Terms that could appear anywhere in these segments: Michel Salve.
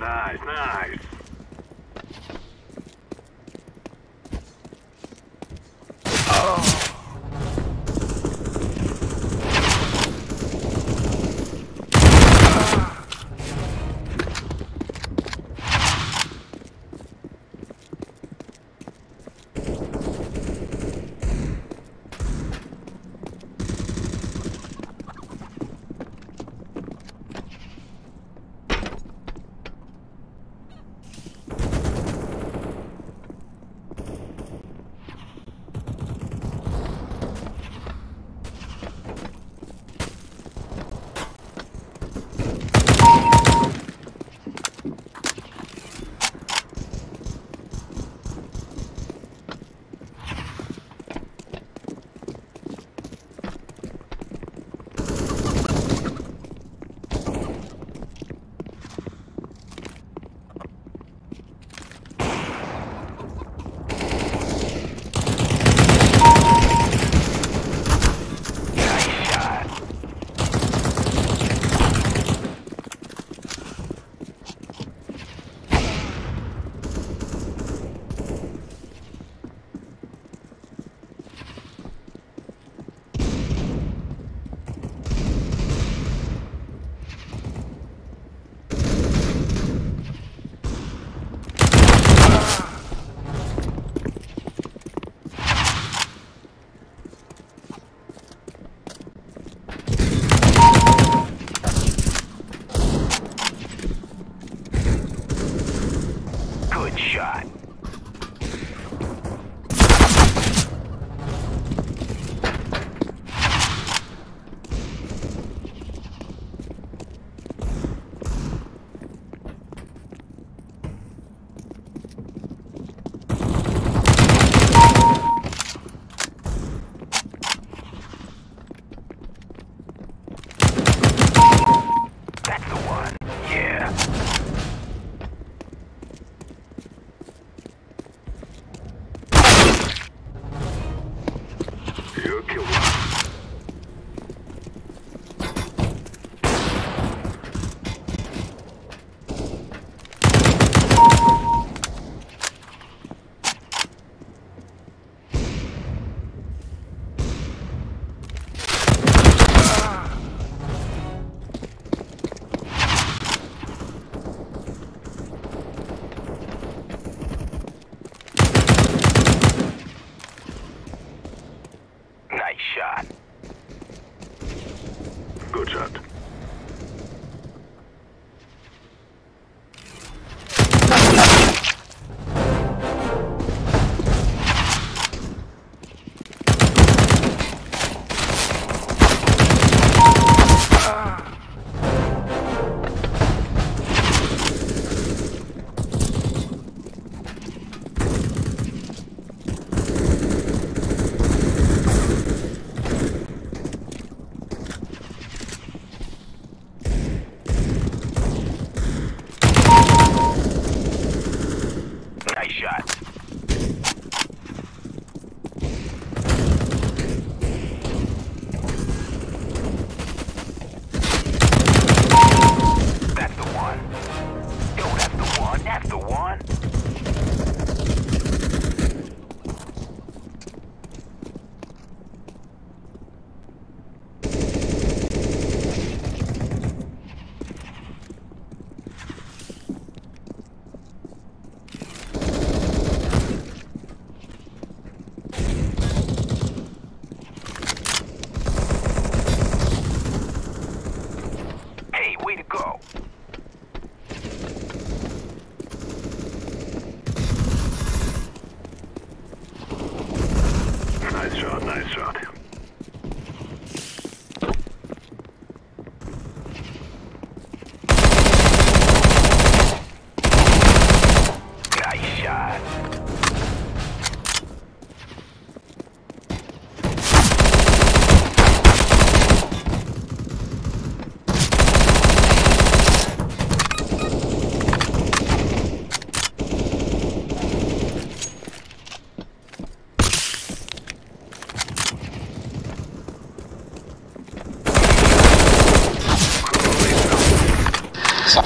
Nice. Shot.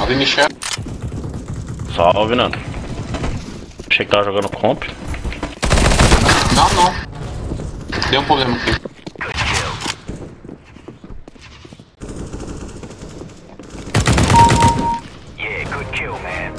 Salve, Michel. Salve, Nando. Achei que tava jogando comp. Não, não. Deu um problema aqui. Yeah, good kill, man.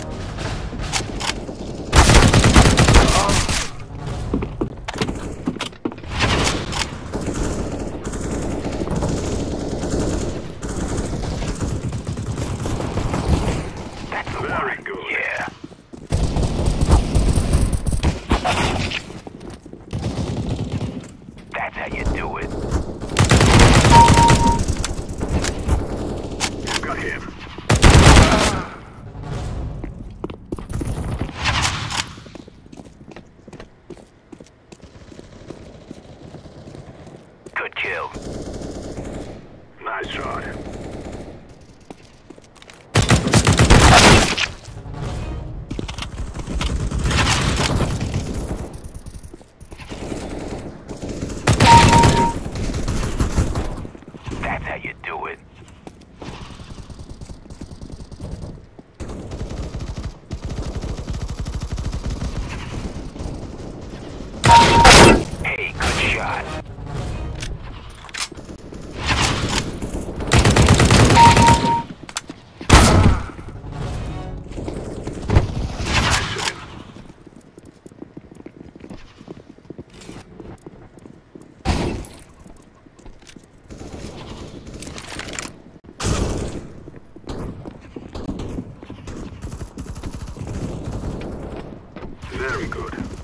Kill. Nice shot. That's how you do it. Hey, good shot. Very good.